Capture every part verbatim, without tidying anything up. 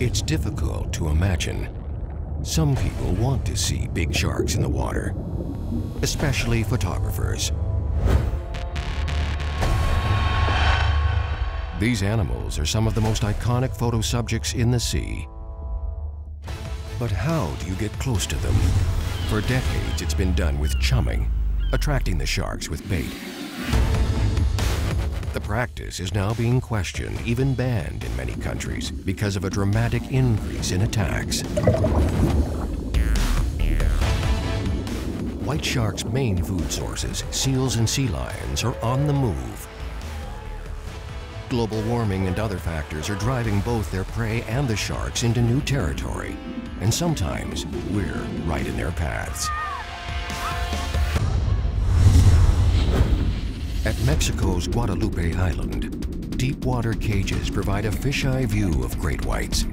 It's difficult to imagine. Some people want to see big sharks in the water, especially photographers. These animals are some of the most iconic photo subjects in the sea. But how do you get close to them? For decades, it's been done with chumming, attracting the sharks with bait. The practice is now being questioned, even banned in many countries, because of a dramatic increase in attacks. White sharks' main food sources, seals and sea lions, are on the move. Global warming and other factors are driving both their prey and the sharks into new territory. And sometimes, we're right in their paths. At Mexico's Guadalupe Island, deep water cages provide a fisheye view of great whites.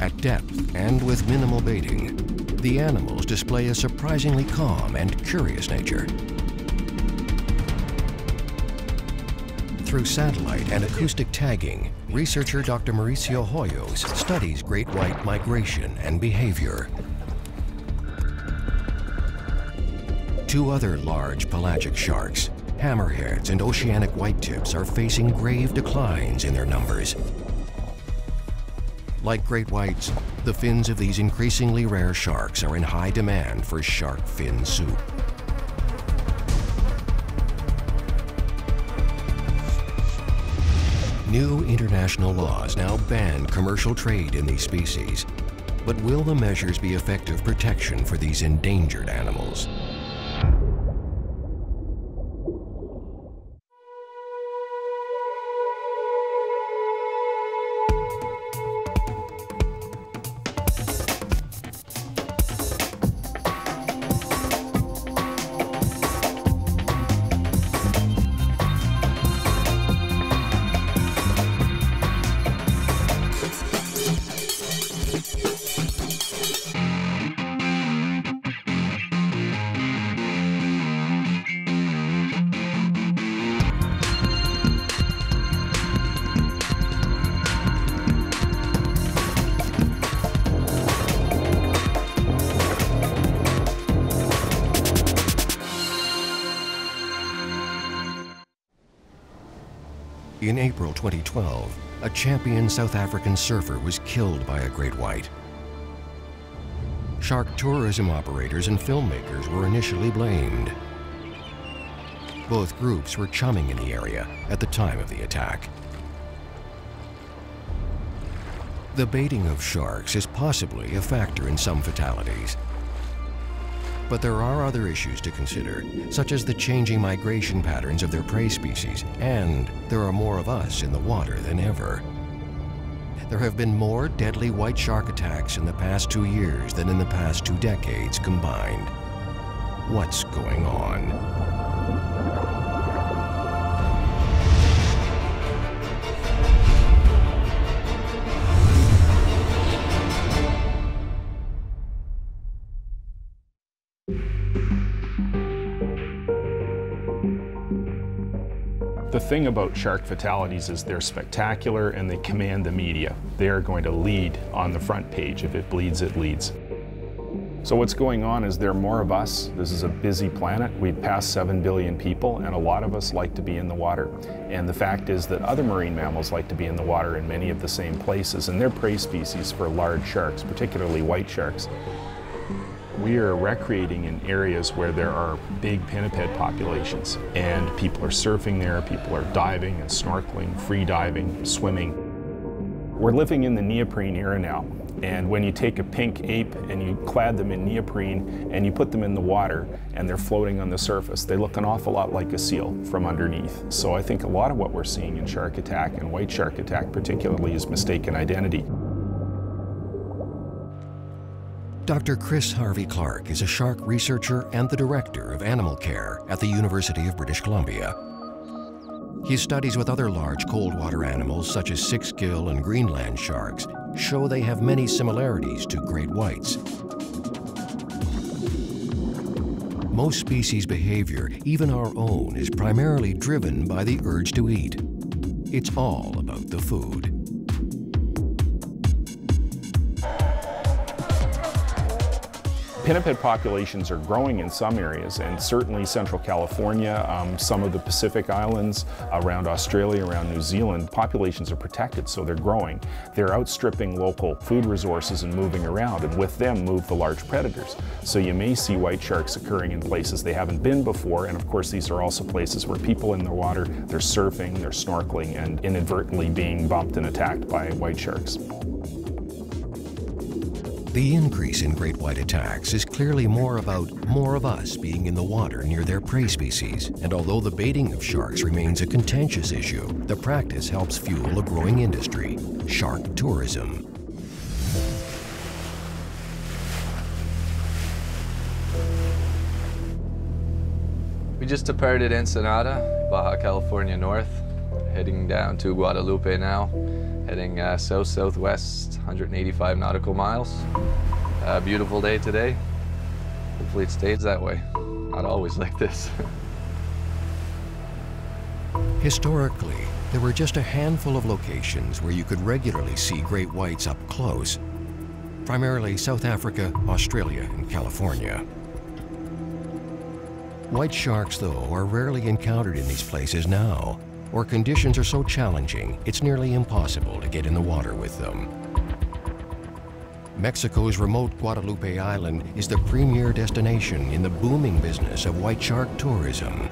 At depth and with minimal baiting, the animals display a surprisingly calm and curious nature. Through satellite and acoustic tagging, researcher Doctor Mauricio Hoyos studies great white migration and behavior. Two other large pelagic sharks, hammerheads and oceanic whitetips, are facing grave declines in their numbers. Like great whites, the fins of these increasingly rare sharks are in high demand for shark fin soup. New international laws now ban commercial trade in these species. But will the measures be effective protection for these endangered animals? In April twenty twelve, a champion South African surfer was killed by a great white. Shark tourism operators and filmmakers were initially blamed. Both groups were chumming in the area at the time of the attack. The baiting of sharks is possibly a factor in some fatalities. But there are other issues to consider, such as the changing migration patterns of their prey species, and there are more of us in the water than ever. There have been more deadly white shark attacks in the past two years than in the past two decades combined. What's going on? The thing about shark fatalities is they're spectacular and they command the media. They are going to lead on the front page. If it bleeds, it leads. So what's going on is there are more of us. This is a busy planet. We've passed seven billion people, and a lot of us like to be in the water. And the fact is that other marine mammals like to be in the water in many of the same places, and they're prey species for large sharks, particularly white sharks. We are recreating in areas where there are big pinniped populations, and people are surfing there, people are diving and snorkeling, free diving, swimming. We're living in the neoprene era now, and when you take a pink ape and you clad them in neoprene and you put them in the water and they're floating on the surface, they look an awful lot like a seal from underneath. So I think a lot of what we're seeing in shark attack, and white shark attack particularly, is mistaken identity. Doctor Chris Harvey-Clark is a shark researcher and the director of animal care at the University of British Columbia. His studies with other large cold-water animals, such as six-gill and Greenland sharks, show they have many similarities to great whites. Most species' behavior, even our own, is primarily driven by the urge to eat. It's all about the food. Pinniped populations are growing in some areas, and certainly Central California, um, some of the Pacific Islands, around Australia, around New Zealand, populations are protected, so they're growing. They're outstripping local food resources and moving around, and with them move the large predators. So you may see white sharks occurring in places they haven't been before, and of course these are also places where people in the water, they're surfing, they're snorkeling, and inadvertently being bumped and attacked by white sharks. The increase in great white attacks is clearly more about more of us being in the water near their prey species. And although the baiting of sharks remains a contentious issue, the practice helps fuel a growing industry, shark tourism. We just departed Ensenada, Baja California North, heading down to Guadalupe now. Heading uh, south-southwest, one hundred eighty-five nautical miles. Uh, beautiful day today. Hopefully it stays that way. Not always like this. Historically, there were just a handful of locations where you could regularly see great whites up close, primarily South Africa, Australia, and California. White sharks, though, are rarely encountered in these places now, or conditions are so challenging, it's nearly impossible to get in the water with them. Mexico's remote Guadalupe Island is the premier destination in the booming business of white shark tourism.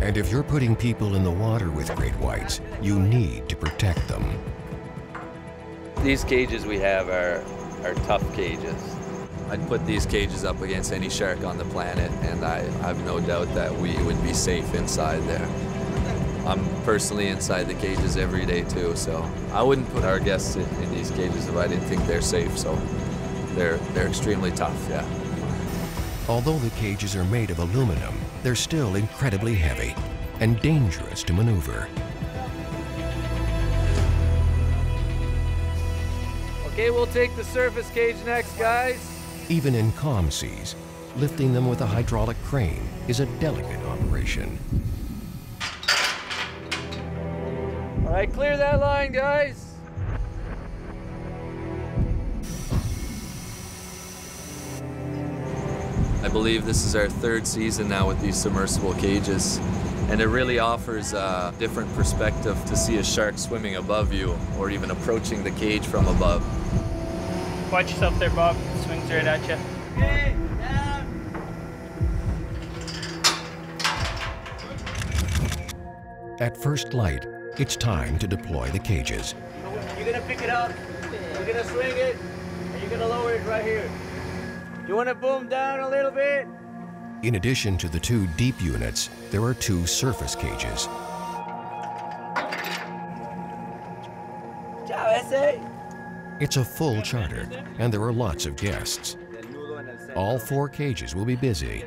And if you're putting people in the water with great whites, you need to protect them. These cages we have are, are tough cages. I'd put these cages up against any shark on the planet, and I have no doubt that we would be safe inside there. I'm personally inside the cages every day too, so I wouldn't put our guests in, in these cages if I didn't think they're safe, so they're, they're extremely tough, yeah. Although the cages are made of aluminum, they're still incredibly heavy and dangerous to maneuver. Okay, we'll take the surface cage next, guys. Even in calm seas, lifting them with a hydraulic crane is a delicate operation. All right, clear that line, guys. I believe this is our third season now with these submersible cages, and it really offers a different perspective to see a shark swimming above you or even approaching the cage from above. Watch yourself there, Bob. It swings right at you. Okay, down. At first light, it's time to deploy the cages. You're gonna pick it up, you're gonna swing it, and you're gonna lower it right here. You wanna boom down a little bit? In addition to the two deep units, there are two surface cages. Ciao, S A. It's a full charter, and there are lots of guests. All four cages will be busy.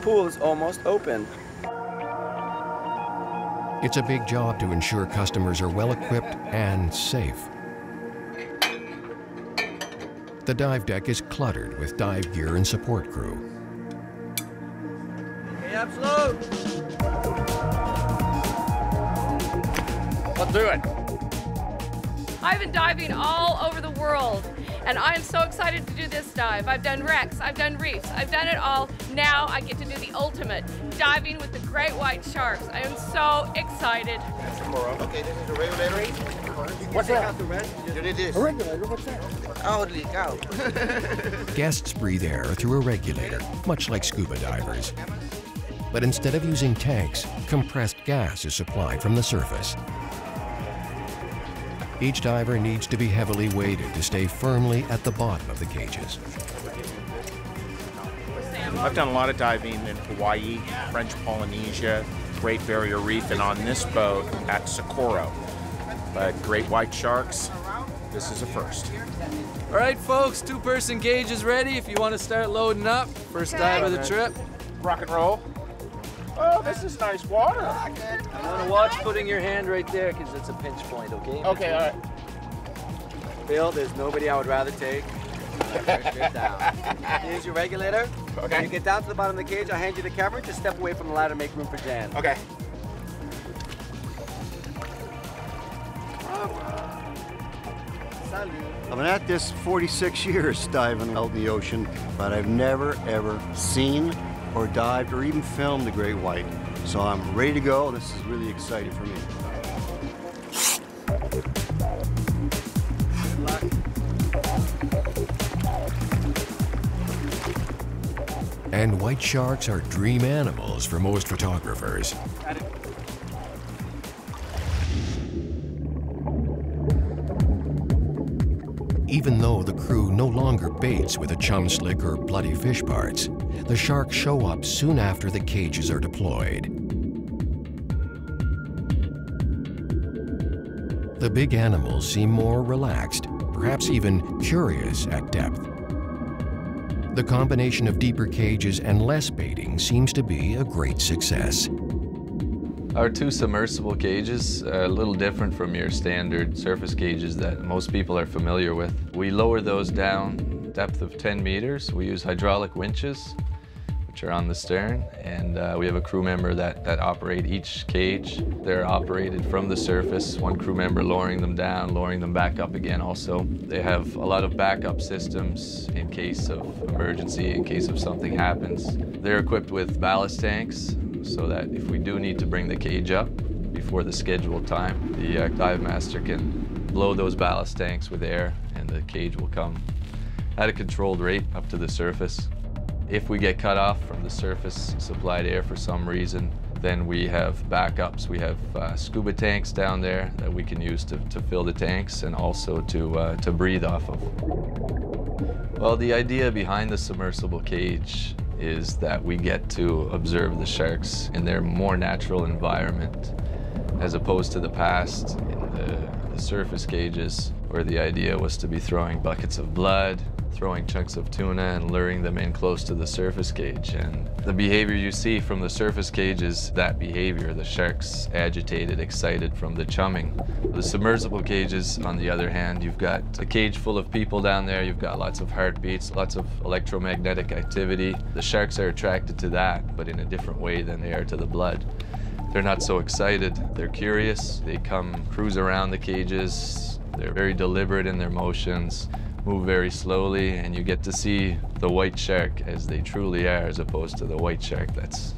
Pool is almost open. It's a big job to ensure customers are well equipped and safe. The dive deck is cluttered with dive gear and support crew. Hey, up slow. Let's do it. I've been diving all over the world, and I am so excited to do this dive. I've done wrecks, I've done reefs, I've done it all. Now I get to do the ultimate, diving with the great white sharks. I am so excited. Okay, this is the regulator. What's that? A regulator, what's that? Oh, leak out. Guests breathe air through a regulator, much like scuba divers. But instead of using tanks, compressed gas is supplied from the surface. Each diver needs to be heavily weighted to stay firmly at the bottom of the cages. I've done a lot of diving in Hawaii, French Polynesia, Great Barrier Reef, and on this boat at Socorro. But great white sharks, this is a first. All right, folks, two-person gauge is ready if you want to start loading up. First okay. dive of the trip. Rock and roll. Oh, this is nice water. You want to watch putting your hand right there because it's a pinch point, okay? Okay, all right. Bill, there's nobody I would rather take. Pressure down. Here's your regulator. Okay. When you get down to the bottom of the cage, I'll hand you the camera. Just step away from the ladder and make room for Jan. Okay. I've been at this forty-six years diving out in the ocean, but I've never, ever seen or dived or even filmed the great white. So I'm ready to go. This is really exciting for me. Good luck. And white sharks are dream animals for most photographers. Got it. Even though the crew no longer baits with a chum slick or bloody fish parts, the sharks show up soon after the cages are deployed. The big animals seem more relaxed, perhaps even curious at depth. The combination of deeper cages and less baiting seems to be a great success. Our two submersible cages are a little different from your standard surface cages that most people are familiar with. We lower those down depth of ten meters. We use hydraulic winches, which are on the stern, and uh, we have a crew member that, that operate each cage. They're operated from the surface, one crew member lowering them down, lowering them back up again also. They have a lot of backup systems in case of emergency, in case of something happens. They're equipped with ballast tanks, so that if we do need to bring the cage up before the scheduled time, the uh, dive master can blow those ballast tanks with air and the cage will come at a controlled rate up to the surface. If we get cut off from the surface supplied air for some reason, then we have backups. We have uh, scuba tanks down there that we can use to, to fill the tanks and also to, uh, to breathe off of. Well, the idea behind the submersible cage is that we get to observe the sharks in their more natural environment, as opposed to the past in the, the surface cages, where the idea was to be throwing buckets of blood, throwing chunks of tuna, and luring them in close to the surface cage. And the behavior you see from the surface cage is that behavior, the sharks agitated, excited from the chumming. The submersible cages, on the other hand, you've got a cage full of people down there, you've got lots of heartbeats, lots of electromagnetic activity. The sharks are attracted to that, but in a different way than they are to the blood. They're not so excited, they're curious, they come cruise around the cages, they're very deliberate in their motions, move very slowly, and you get to see the white shark as they truly are, as opposed to the white shark that's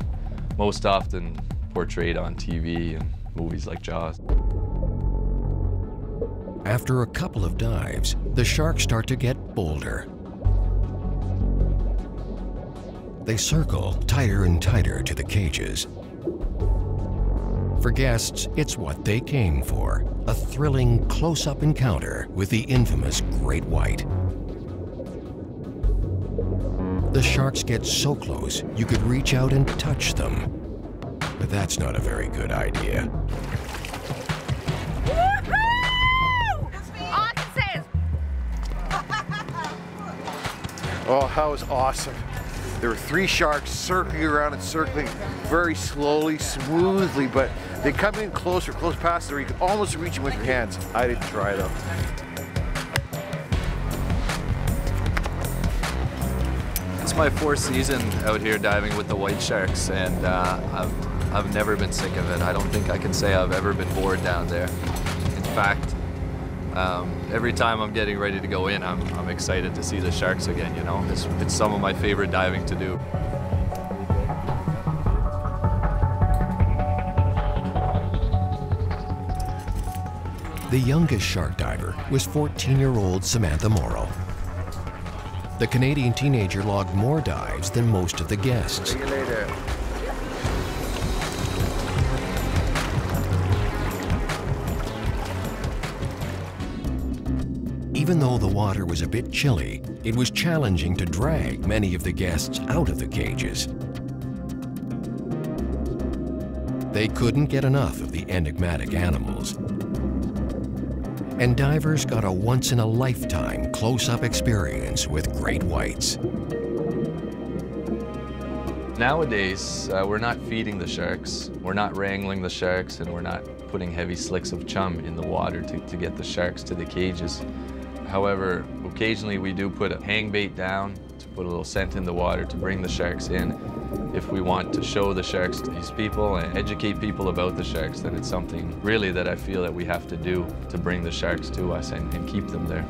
most often portrayed on T V and movies like Jaws. After a couple of dives, the sharks start to get bolder. They circle tighter and tighter to the cages. For guests, it's what they came for, a thrilling close-up encounter with the infamous great white. The sharks get so close, you could reach out and touch them. But that's not a very good idea. Woohoo! All I can say is... Oh, that was awesome. There were three sharks circling around and circling very slowly, smoothly, but they come in closer, close past there. You can almost reach them with your hands. I didn't try them. It's my fourth season out here diving with the white sharks, and uh, I've, I've never been sick of it. I don't think I can say I've ever been bored down there. In fact, Um, every time I'm getting ready to go in, I'm, I'm excited to see the sharks again, you know? It's, it's some of my favorite diving to do. The youngest shark diver was fourteen-year-old Samantha Morrow. The Canadian teenager logged more dives than most of the guests. See you later. Even though the water was a bit chilly, it was challenging to drag many of the guests out of the cages. They couldn't get enough of the enigmatic animals. And divers got a once-in-a-lifetime close-up experience with great whites. Nowadays, uh, we're not feeding the sharks, we're not wrangling the sharks, and we're not putting heavy slicks of chum in the water to, to get the sharks to the cages. However, Occasionally we do put a hang bait down to put a little scent in the water to bring the sharks in. If we want to show the sharks to these people and educate people about the sharks, then it's something really that I feel that we have to do to bring the sharks to us and, and keep them there.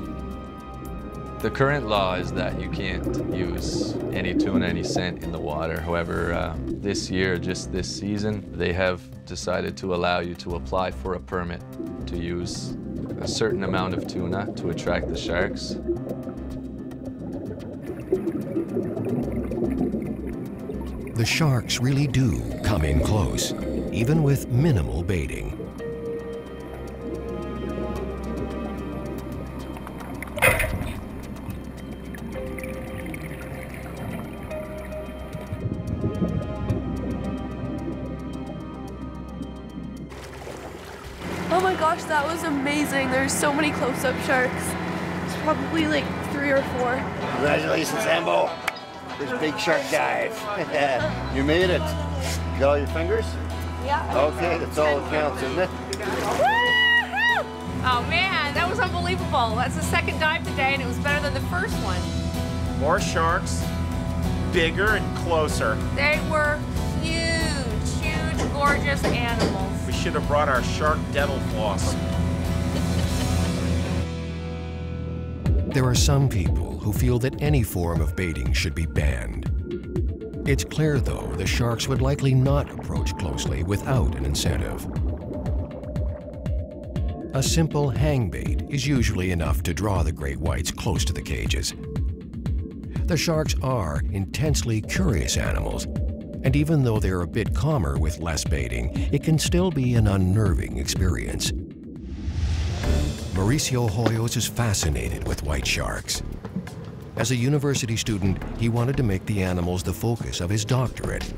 The current law is that you can't use any tune, any scent in the water. However, uh, this year, just this season, they have decided to allow you to apply for a permit to use a certain amount of tuna to attract the sharks. The sharks really do come in close, even with minimal baiting. Oh my gosh, that was amazing. There's so many close-up sharks. It's probably like three or four. Congratulations, Sambo. This big shark dive. You made it. Got all your fingers? Yeah. Okay, that's all that counts, isn't it? Woo-hoo! Oh man, that was unbelievable. That's the second dive today, and it was better than the first one. More sharks, bigger and closer. They were huge, huge, gorgeous animals. We should have brought our shark dental floss. There are some people who feel that any form of baiting should be banned. It's clear, though, the sharks would likely not approach closely without an incentive. A simple hang bait is usually enough to draw the great whites close to the cages. The sharks are intensely curious animals, and even though they're a bit calmer with less baiting, it can still be an unnerving experience. Mauricio Hoyos is fascinated with white sharks. As a university student, he wanted to make the animals the focus of his doctorate.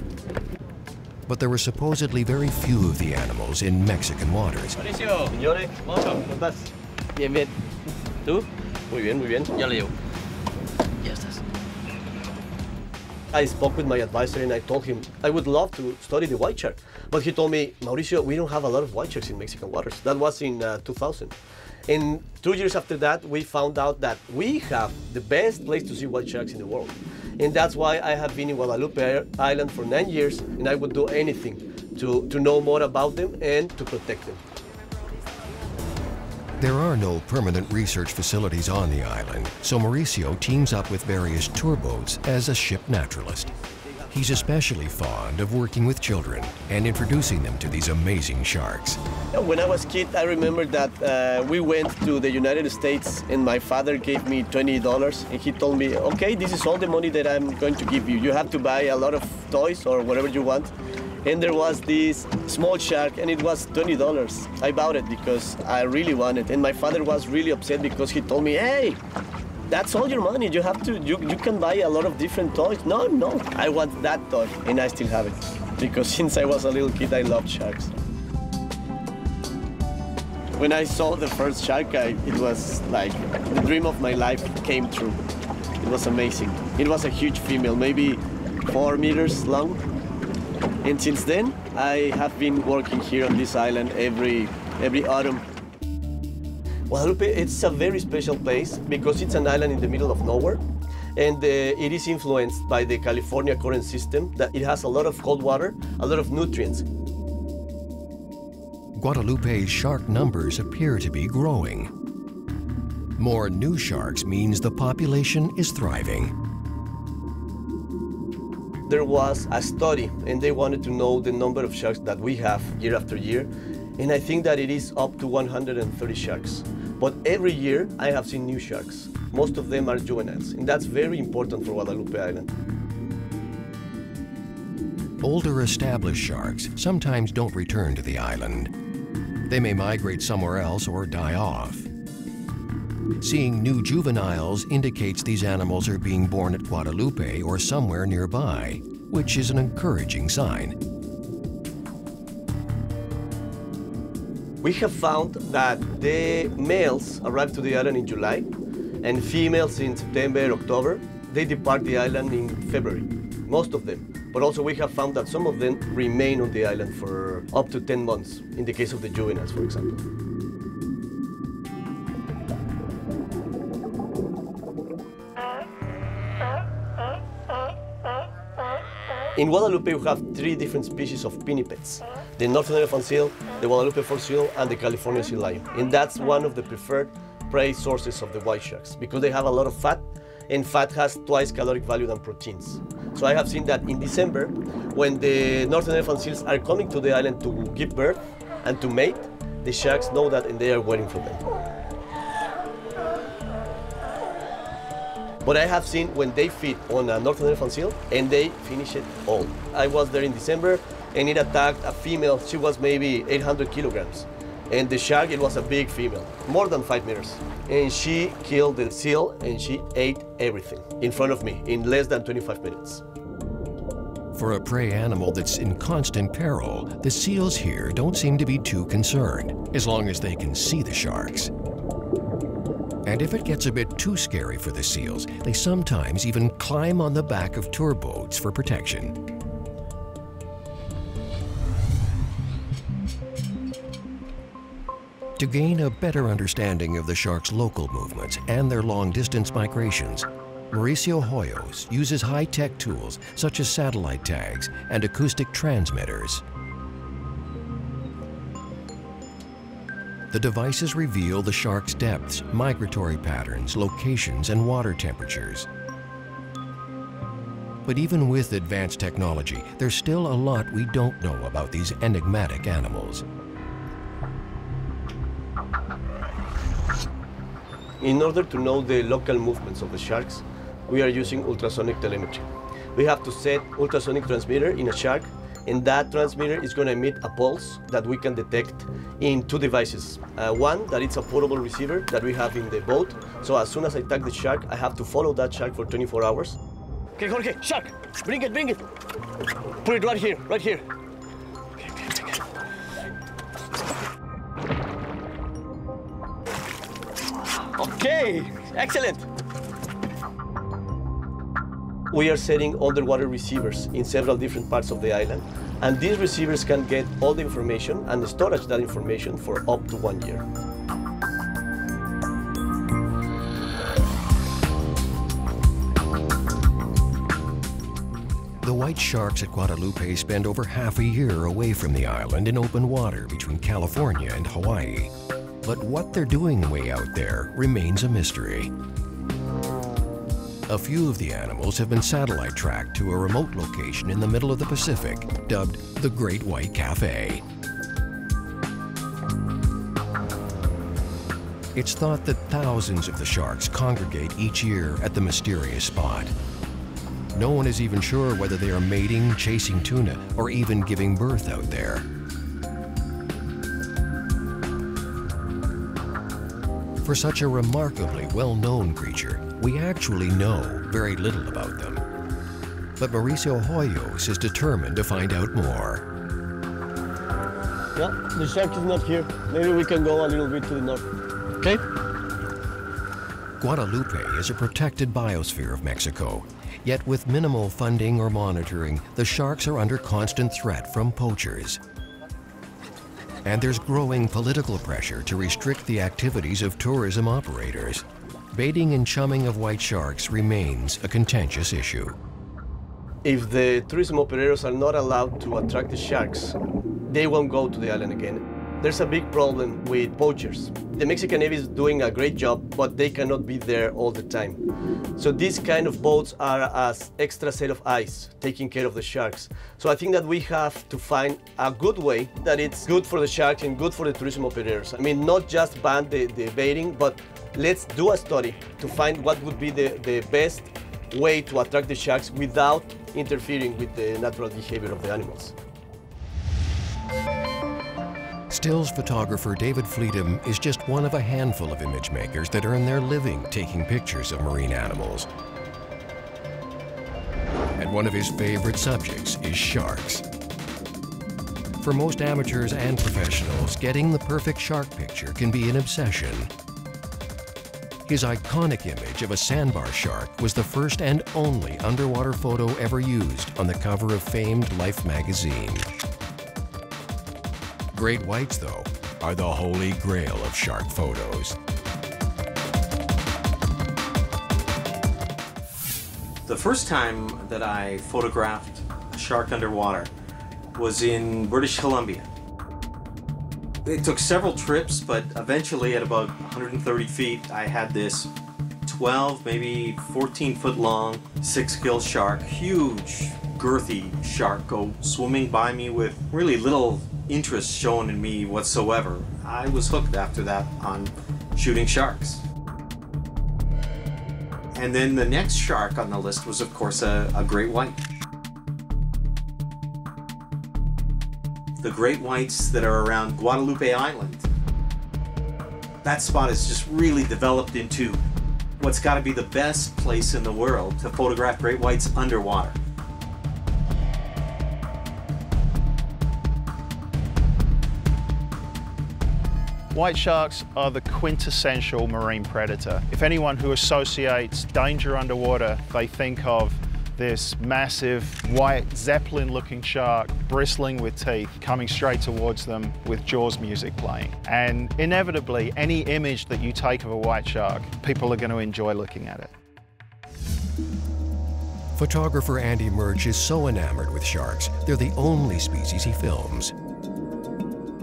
But there were supposedly very few of the animals in Mexican waters. Mauricio, señores, ¿cómo estás? Bien, bien. ¿Tú? Muy bien, muy bien. Ya le llevo. Ya estás. I spoke with my advisor and I told him I would love to study the white shark. But he told me, Mauricio, we don't have a lot of white sharks in Mexican waters. That was in uh, two thousand. And two years after that, we found out that we have the best place to see white sharks in the world. And that's why I have been in Guadalupe Island for nine years, and I would do anything to, to know more about them and to protect them. There are no permanent research facilities on the island, so Mauricio teams up with various tour boats as a ship naturalist. He's especially fond of working with children and introducing them to these amazing sharks. When I was a kid, I remember that uh, we went to the United States and my father gave me twenty dollars and he told me, okay, this is all the money that I'm going to give you. You have to buy a lot of toys or whatever you want. And there was this small shark and it was twenty dollars. I bought it because I really wanted it. And my father was really upset because he told me, hey, that's all your money. You have to, you, you can buy a lot of different toys. No, no, I want that toy, and I still have it. Because since I was a little kid, I loved sharks. When I saw the first shark, I, it was like the dream of my life came true. It was amazing. It was a huge female, maybe four meters long. And since then, I have been working here on this island every, every autumn. Guadalupe, it's a very special place because it's an island in the middle of nowhere, and uh, it is influenced by the California current system, that it has a lot of cold water, a lot of nutrients. Guadalupe's shark numbers appear to be growing. More new sharks means the population is thriving. There was a study, and they wanted to know the number of sharks that we have year after year, and I think that it is up to one hundred thirty sharks. But every year, I have seen new sharks. Most of them are juveniles, and that's very important for Guadalupe Island. Older established sharks sometimes don't return to the island. They may migrate somewhere else or die off. Seeing new juveniles indicates these animals are being born at Guadalupe or somewhere nearby, which is an encouraging sign. We have found that the males arrive to the island in July, and females in September, October. They depart the island in February, most of them. But also we have found that some of them remain on the island for up to ten months, in the case of the juveniles, for example. In Guadalupe, we have three different species of pinnipeds: the North American seal, the Guadalupe fur seal, and the California sea lion. And that's one of the preferred prey sources of the white sharks because they have a lot of fat, and fat has twice caloric value than proteins. So I have seen that in December, when the North American seals are coming to the island to give birth and to mate, the sharks know that and they are waiting for them. But I have seen when they feed on a North American seal and they finish it all. I was there in December and it attacked a female. She was maybe eight hundred kilograms. And the shark, it was a big female, more than five meters. And she killed the seal and she ate everything in front of me in less than twenty-five minutes. For a prey animal that's in constant peril, the seals here don't seem to be too concerned, as long as they can see the sharks. And if it gets a bit too scary for the seals, they sometimes even climb on the back of tour boats for protection. To gain a better understanding of the sharks' local movements and their long-distance migrations, Mauricio Hoyos uses high-tech tools such as satellite tags and acoustic transmitters. The devices reveal the shark's depths, migratory patterns, locations, and water temperatures. But even with advanced technology, there's still a lot we don't know about these enigmatic animals. In order to know the local movements of the sharks, we are using ultrasonic telemetry. We have to set ultrasonic transmitter in a shark, and that transmitter is going to emit a pulse that we can detect in two devices. Uh, one, that it's a portable receiver that we have in the boat. So as soon as I tag the shark, I have to follow that shark for twenty-four hours. Okay, Jorge, shark, bring it, bring it. Put it right here, right here. Okay, okay, okay. Okay, excellent. We are setting underwater receivers in several different parts of the island, and these receivers can get all the information and storage that information for up to one year. The white sharks at Guadalupe spend over half a year away from the island in open water between California and Hawaii. But what they're doing way out there remains a mystery. A few of the animals have been satellite tracked to a remote location in the middle of the Pacific, dubbed the Great White Cafe. It's thought that thousands of the sharks congregate each year at the mysterious spot. No one is even sure whether they are mating, chasing tuna, or even giving birth out there. For such a remarkably well-known creature, we actually know very little about them. But Mauricio Hoyos is determined to find out more. Yeah, the shark is not here. Maybe we can go a little bit to the north. Okay? Guadalupe is a protected biosphere of Mexico. Yet with minimal funding or monitoring, the sharks are under constant threat from poachers. And there's growing political pressure to restrict the activities of tourism operators. Baiting and chumming of white sharks remains a contentious issue. If the tourism operators are not allowed to attract the sharks, they won't go to the island again. There's a big problem with poachers. The Mexican Navy is doing a great job, but they cannot be there all the time. So these kind of boats are as extra set of eyes, taking care of the sharks. So I think that we have to find a good way that it's good for the sharks and good for the tourism operators. I mean, not just ban the, the baiting, but let's do a study to find what would be the, the best way to attract the sharks without interfering with the natural behavior of the animals. Stills photographer David Fleetham is just one of a handful of image makers that earn their living taking pictures of marine animals. And one of his favorite subjects is sharks. For most amateurs and professionals, getting the perfect shark picture can be an obsession. His iconic image of a sandbar shark was the first and only underwater photo ever used on the cover of famed Life magazine. Great whites, though, are the holy grail of shark photos. The first time that I photographed a shark underwater was in British Columbia. It took several trips, but eventually at about one hundred thirty feet, I had this twelve, maybe fourteen foot long, six gill shark, huge, girthy shark go swimming by me with really little interest shown in me whatsoever. I was hooked after that on shooting sharks. And then the next shark on the list was, of course, a, a great white. The great whites that are around Guadalupe Island. That spot has just really developed into what's got to be the best place in the world to photograph great whites underwater. White sharks are the quintessential marine predator. If anyone who associates danger underwater, they think of this massive white zeppelin-looking shark bristling with teeth coming straight towards them with Jaws music playing. And inevitably, any image that you take of a white shark, people are going to enjoy looking at it. Photographer Andy Murch is so enamored with sharks, they're the only species he films.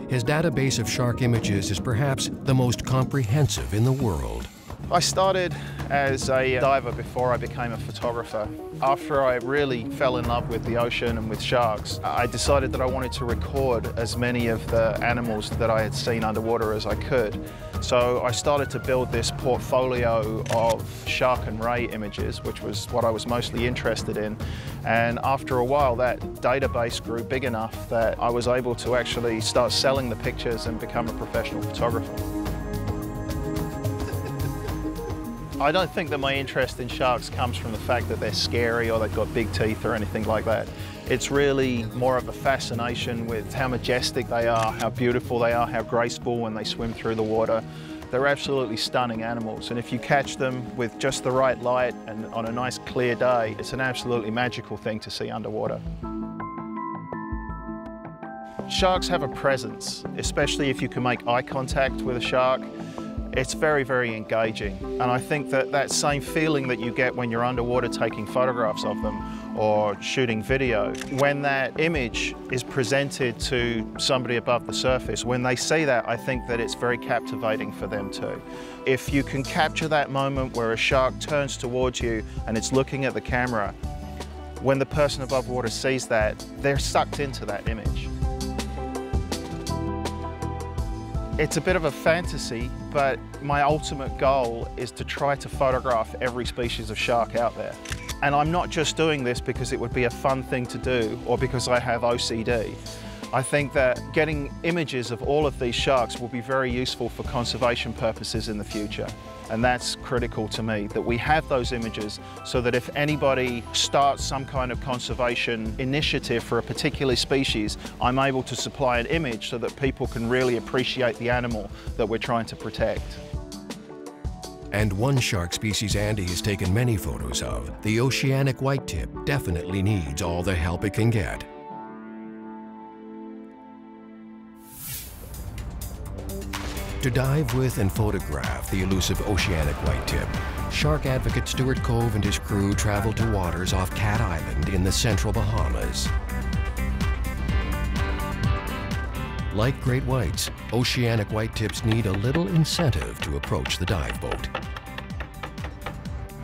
His database of shark images is perhaps the most comprehensive in the world. I started as a diver before I became a photographer. After I really fell in love with the ocean and with sharks, I decided that I wanted to record as many of the animals that I had seen underwater as I could. So I started to build this portfolio of shark and ray images, which was what I was mostly interested in. And after a while, that database grew big enough that I was able to actually start selling the pictures and become a professional photographer. I don't think that my interest in sharks comes from the fact that they're scary or they've got big teeth or anything like that. It's really more of a fascination with how majestic they are, how beautiful they are, how graceful when they swim through the water. They're absolutely stunning animals, and if you catch them with just the right light and on a nice clear day, it's an absolutely magical thing to see underwater. Sharks have a presence, especially if you can make eye contact with a shark. It's very, very engaging. And I think that that same feeling that you get when you're underwater taking photographs of them or shooting video, when that image is presented to somebody above the surface, when they see that, I think that it's very captivating for them too. If you can capture that moment where a shark turns towards you and it's looking at the camera, when the person above water sees that, they're sucked into that image. It's a bit of a fantasy, but my ultimate goal is to try to photograph every species of shark out there. And I'm not just doing this because it would be a fun thing to do or because I have O C D. I think that getting images of all of these sharks will be very useful for conservation purposes in the future. And that's critical to me, that we have those images so that if anybody starts some kind of conservation initiative for a particular species, I'm able to supply an image so that people can really appreciate the animal that we're trying to protect. And one shark species Andy has taken many photos of, the oceanic whitetip, definitely needs all the help it can get. To dive with and photograph the elusive oceanic whitetip, shark advocate Stuart Cove and his crew traveled to waters off Cat Island in the central Bahamas. Like great whites, oceanic whitetips need a little incentive to approach the dive boat.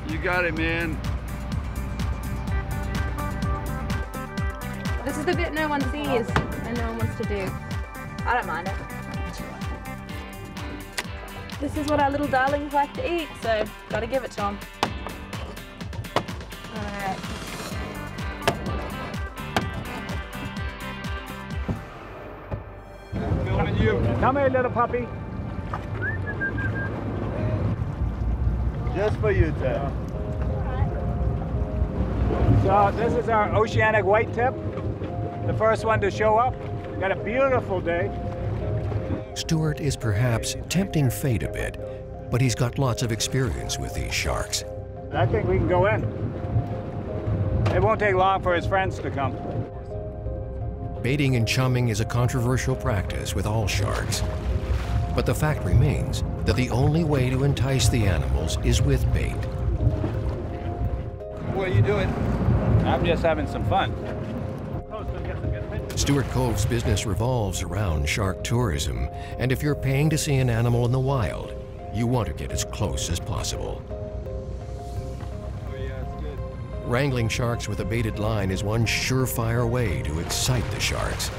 You got it, man. This is the bit no one sees and no one wants to do. I don't mind it. This is what our little darlings like to eat, so gotta give it to them. All right. I'm filming you. Come here, little puppy. Just for you, Ted. Right. So this is our oceanic whitetip, the first one to show up. Got a beautiful day. Stuart is perhaps tempting fate a bit, but he's got lots of experience with these sharks. I think we can go in. It won't take long for his friends to come. Baiting and chumming is a controversial practice with all sharks. But the fact remains that the only way to entice the animals is with bait. What are you doing? I'm just having some fun. Stuart Cove's business revolves around shark tourism, and if you're paying to see an animal in the wild, you want to get as close as possible. Oh, yeah, it's good. Wrangling sharks with a baited line is one surefire way to excite the sharks.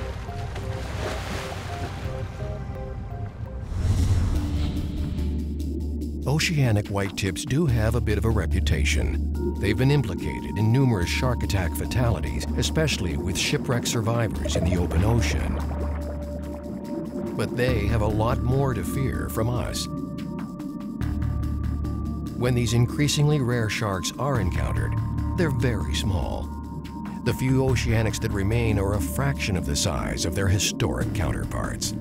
Oceanic white tips do have a bit of a reputation. They've been implicated in numerous shark attack fatalities, especially with shipwreck survivors in the open ocean. But they have a lot more to fear from us. When these increasingly rare sharks are encountered, they're very small. The few oceanics that remain are a fraction of the size of their historic counterparts.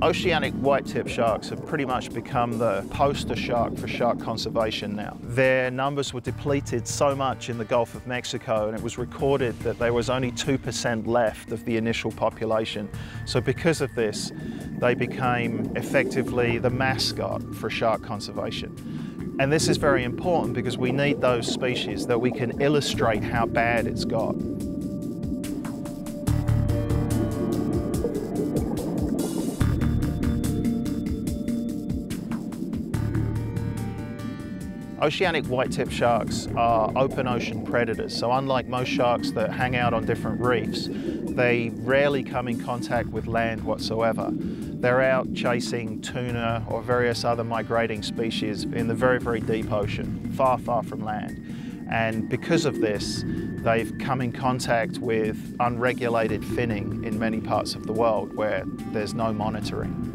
Oceanic white-tip sharks have pretty much become the poster shark for shark conservation now. Their numbers were depleted so much in the Gulf of Mexico, and it was recorded that there was only two percent left of the initial population. So because of this, they became effectively the mascot for shark conservation. And this is very important because we need those species that we can illustrate how bad it's got. Oceanic white-tip sharks are open ocean predators, so unlike most sharks that hang out on different reefs, they rarely come in contact with land whatsoever. They're out chasing tuna or various other migrating species in the very, very deep ocean, far, far from land. And because of this, they've come in contact with unregulated finning in many parts of the world where there's no monitoring.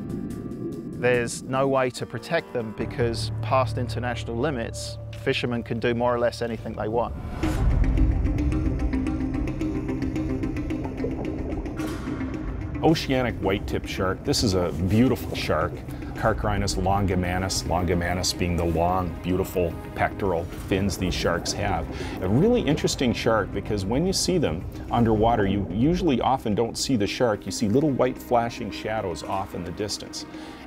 There's no way to protect them because past international limits, fishermen can do more or less anything they want. Oceanic white-tip shark, this is a beautiful shark. Carcharhinus longimanus, longimanus being the long, beautiful pectoral fins these sharks have. A really interesting shark because when you see them underwater, you usually often don't see the shark. You see little white flashing shadows off in the distance.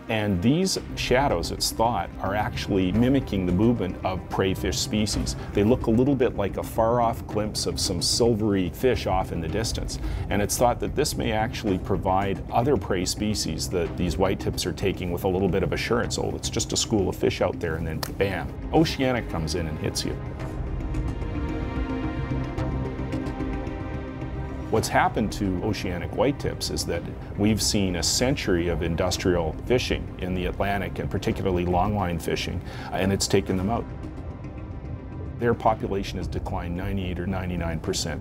And these shadows, it's thought, are actually mimicking the movement of prey fish species. They look a little bit like a far-off glimpse of some silvery fish off in the distance. And it's thought that this may actually provide other prey species that these white tips are taking with a little bit of assurance. Oh, it's just a school of fish out there, and then bam, oceanic comes in and hits you. What's happened to oceanic whitetips is that we've seen a century of industrial fishing in the Atlantic, and particularly longline fishing, and it's taken them out. Their population has declined ninety-eight or ninety-nine percent.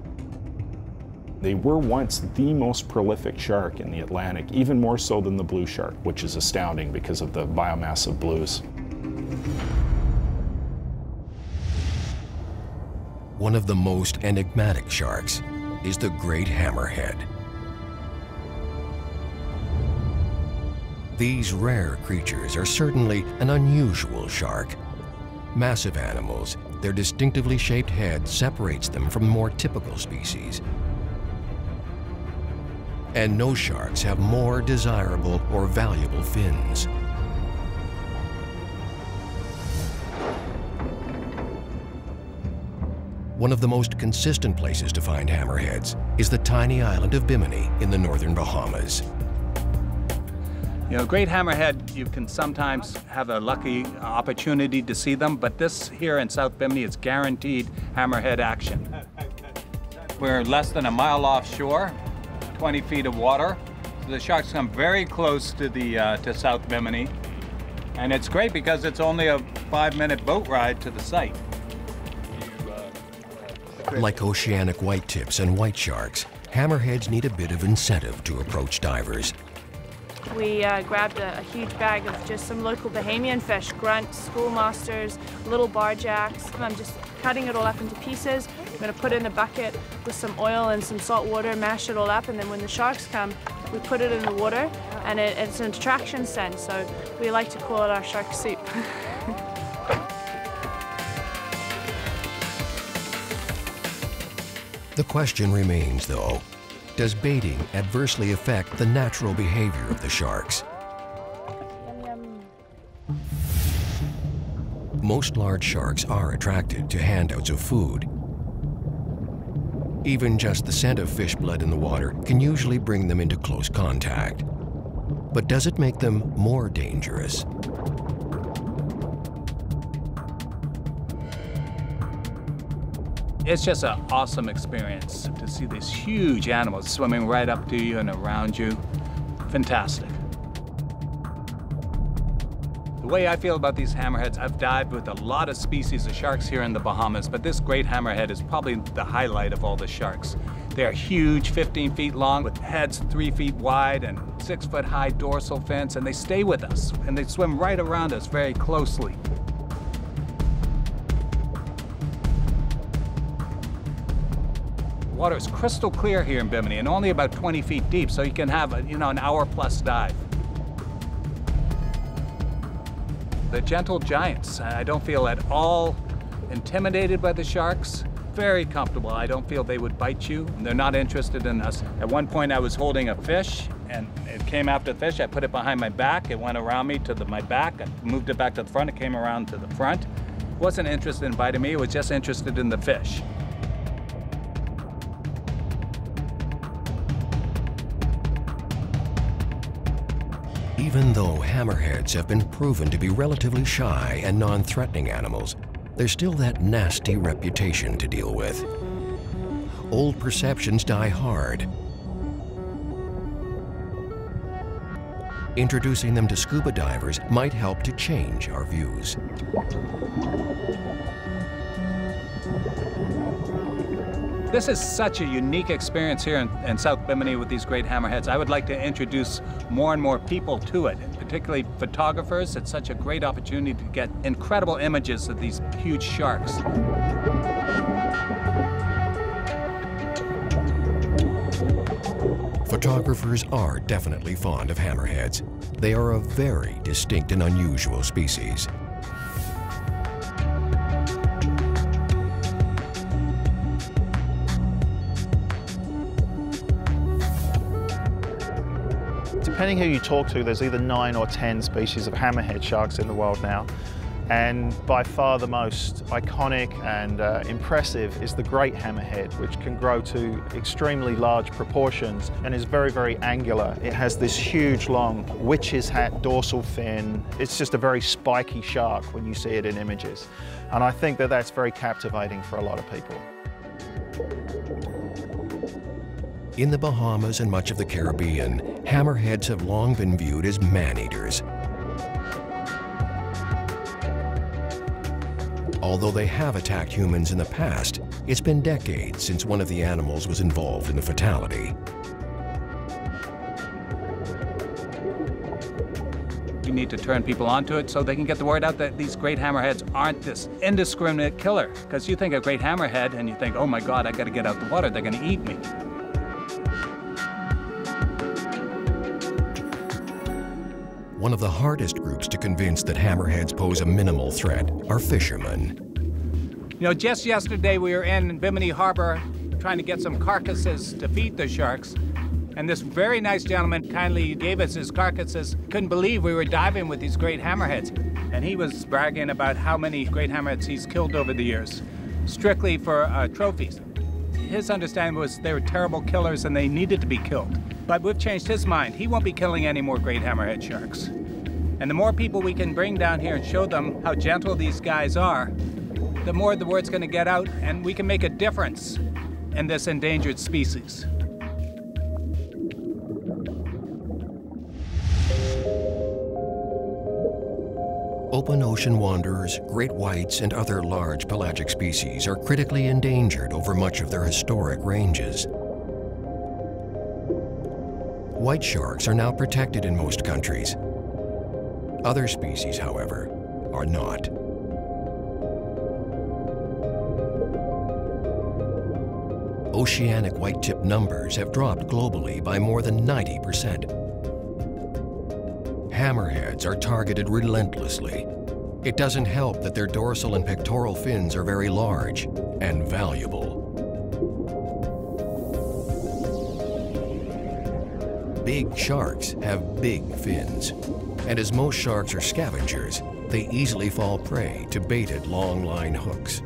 They were once the most prolific shark in the Atlantic, even more so than the blue shark, which is astounding because of the biomass of blues. One of the most enigmatic sharks is the great hammerhead. These rare creatures are certainly an unusual shark. Massive animals, their distinctively shaped head separates them from more typical species. And no sharks have more desirable or valuable fins. One of the most consistent places to find hammerheads is the tiny island of Bimini in the northern Bahamas. You know, great hammerhead, you can sometimes have a lucky opportunity to see them, but this here in South Bimini is guaranteed hammerhead action. We're less than a mile offshore, twenty feet of water. So the sharks come very close to, the, uh, to South Bimini, and it's great because it's only a five-minute boat ride to the site. Like oceanic white tips and white sharks, hammerheads need a bit of incentive to approach divers. We uh, grabbed a, a huge bag of just some local Bahamian fish, grunts, schoolmasters, little barjacks. I'm just cutting it all up into pieces. I'm going to put it in a bucket with some oil and some salt water, mash it all up, and then when the sharks come, we put it in the water, and it, it's an attraction scent, so we like to call it our shark soup. The question remains, though, does baiting adversely affect the natural behavior of the sharks? Most large sharks are attracted to handouts of food. Even just the scent of fish blood in the water can usually bring them into close contact. But does it make them more dangerous? It's just an awesome experience to see these huge animals swimming right up to you and around you. Fantastic. The way I feel about these hammerheads, I've dived with a lot of species of sharks here in the Bahamas, but this great hammerhead is probably the highlight of all the sharks. They are huge, fifteen feet long, with heads three feet wide and six foot high dorsal fins, and they stay with us, and they swim right around us very closely. The water is crystal clear here in Bimini and only about twenty feet deep, so you can have a, you know, an hour plus dive. They're gentle giants. I don't feel at all intimidated by the sharks. Very comfortable. I don't feel they would bite you. They're not interested in us. At one point I was holding a fish and it came after the fish. I put it behind my back. It went around me to the, my back. I moved it back to the front. It came around to the front. It wasn't interested in biting me. It was just interested in the fish. Even though hammerheads have been proven to be relatively shy and non-threatening animals, there's still that nasty reputation to deal with. Old perceptions die hard. Introducing them to scuba divers might help to change our views. This is such a unique experience here in, in South Bimini with these great hammerheads. I would like to introduce more and more people to it, particularly photographers. It's such a great opportunity to get incredible images of these huge sharks. Photographers are definitely fond of hammerheads. They are a very distinct and unusual species. Depending who you talk to, there's either nine or ten species of hammerhead sharks in the world now. And by far the most iconic and uh, impressive is the great hammerhead, which can grow to extremely large proportions and is very, very angular. It has this huge, long witch's hat dorsal fin. It's just a very spiky shark when you see it in images. And I think that that's very captivating for a lot of people. In the Bahamas and much of the Caribbean, hammerheads have long been viewed as man-eaters. Although they have attacked humans in the past, it's been decades since one of the animals was involved in a fatality. You need to turn people onto it so they can get the word out that these great hammerheads aren't this indiscriminate killer. Because you think a great hammerhead and you think, oh my God, I gotta get out the water, they're gonna eat me. One of the hardest groups to convince that hammerheads pose a minimal threat are fishermen. You know, just yesterday we were in Bimini Harbor trying to get some carcasses to feed the sharks, and this very nice gentleman kindly gave us his carcasses. Couldn't believe we were diving with these great hammerheads. And he was bragging about how many great hammerheads he's killed over the years, strictly for uh, trophies. His understanding was they were terrible killers and they needed to be killed. But we've changed his mind. He won't be killing any more great hammerhead sharks. And the more people we can bring down here and show them how gentle these guys are, the more the word's gonna get out and we can make a difference in this endangered species. Open ocean wanderers, great whites, and other large pelagic species are critically endangered over much of their historic ranges. White sharks are now protected in most countries. Other species, however, are not. Oceanic white-tip numbers have dropped globally by more than ninety percent. Hammerheads are targeted relentlessly. It doesn't help that their dorsal and pectoral fins are very large and valuable. Big sharks have big fins, and as most sharks are scavengers, they easily fall prey to baited long-line hooks.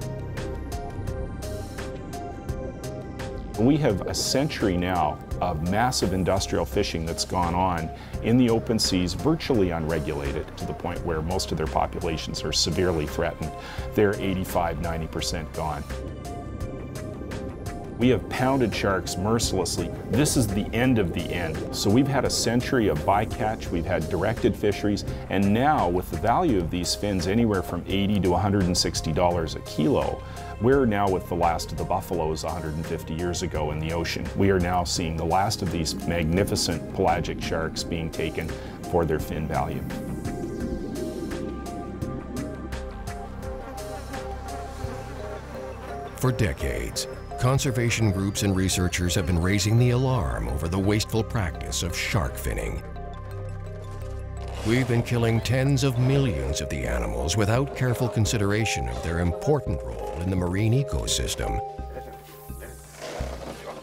We have a century now of massive industrial fishing that's gone on in the open seas, virtually unregulated, to the point where most of their populations are severely threatened. They're eighty-five, ninety percent gone. We have pounded sharks mercilessly. This is the end of the end. So we've had a century of bycatch, we've had directed fisheries, and now with the value of these fins anywhere from eighty to one hundred sixty dollars a kilo, we're now with the last of the buffaloes one hundred fifty years ago in the ocean. We are now seeing the last of these magnificent pelagic sharks being taken for their fin value. For decades, conservation groups and researchers have been raising the alarm over the wasteful practice of shark finning. We've been killing tens of millions of the animals without careful consideration of their important role in the marine ecosystem.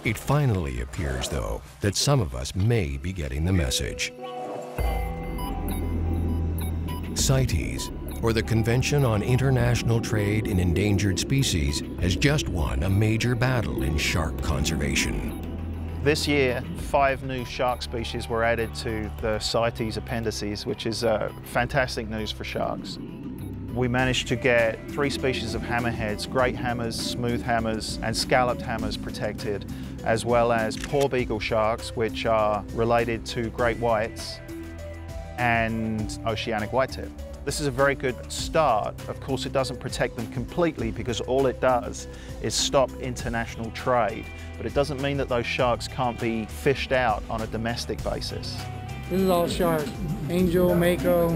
It finally appears, though, that some of us may be getting the message. CITES, or the Convention on International Trade in Endangered Species, has just won a major battle in shark conservation. This year, five new shark species were added to the CITES appendices, which is uh, fantastic news for sharks. We managed to get three species of hammerheads, great hammers, smooth hammers, and scalloped hammers protected, as well as paw beagle sharks, which are related to great whites, and oceanic whitetip. This is a very good start. Of course, it doesn't protect them completely because all it does is stop international trade. But it doesn't mean that those sharks can't be fished out on a domestic basis. This is all shark. Angel, mako,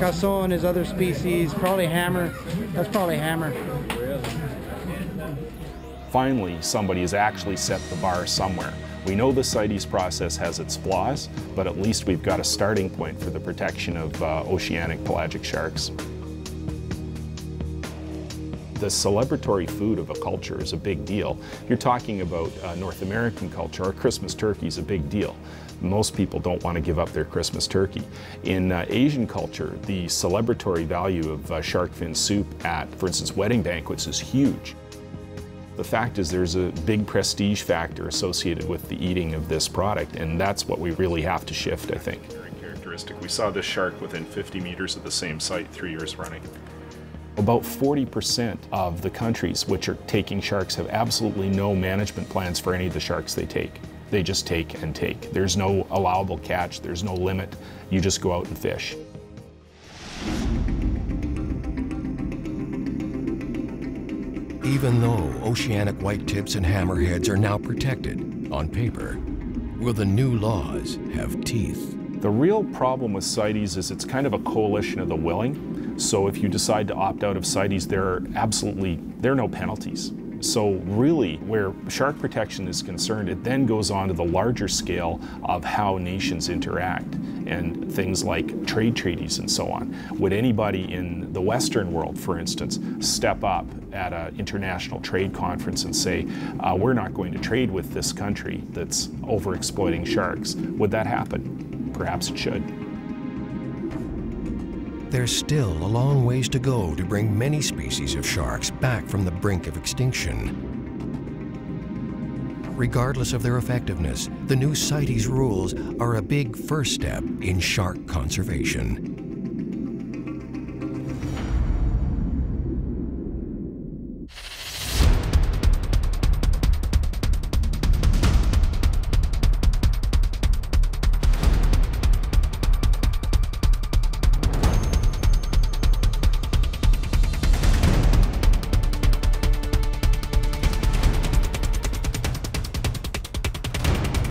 casso and his other species, probably hammer. That's probably hammer. Finally, somebody has actually set the bar somewhere. We know the CITES process has its flaws, but at least we've got a starting point for the protection of uh, oceanic pelagic sharks. The celebratory food of a culture is a big deal. You're talking about uh, North American culture. Our Christmas turkey is a big deal. Most people don't want to give up their Christmas turkey. In uh, Asian culture, the celebratory value of uh, shark fin soup at, for instance, wedding banquets is huge. The fact is there's a big prestige factor associated with the eating of this product, and that's what we really have to shift, I think. Characteristic. We saw this shark within fifty meters of the same site three years running. About forty percent of the countries which are taking sharks have absolutely no management plans for any of the sharks they take. They just take and take. There's no allowable catch, there's no limit. You just go out and fish. Even though oceanic whitetips and hammerheads are now protected on paper, will the new laws have teeth? The real problem with CITES is it's kind of a coalition of the willing. So if you decide to opt out of CITES, there are absolutely, there are no penalties. So really, where shark protection is concerned, it then goes on to the larger scale of how nations interact and things like trade treaties and so on. Would anybody in the Western world, for instance, step up at an international trade conference and say, uh, we're not going to trade with this country that's overexploiting sharks? Would that happen? Perhaps it should. There's still a long ways to go to bring many species of sharks back from the brink of extinction. Regardless of their effectiveness, the new CITES rules are a big first step in shark conservation.